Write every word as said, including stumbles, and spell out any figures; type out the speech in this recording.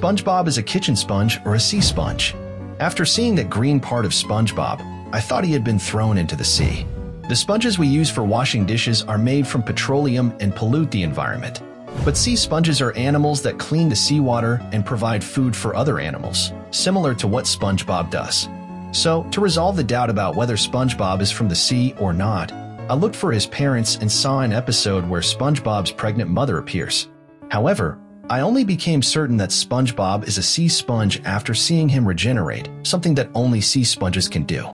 SpongeBob is a kitchen sponge or a sea sponge. After seeing that green part of SpongeBob, I thought he had been thrown into the sea. The sponges we use for washing dishes are made from petroleum and pollute the environment. But sea sponges are animals that clean the seawater and provide food for other animals, similar to what SpongeBob does. So, to resolve the doubt about whether SpongeBob is from the sea or not, I looked for his parents and saw an episode where SpongeBob's pregnant mother appears. However, I only became certain that SpongeBob is a sea sponge after seeing him regenerate, something that only sea sponges can do.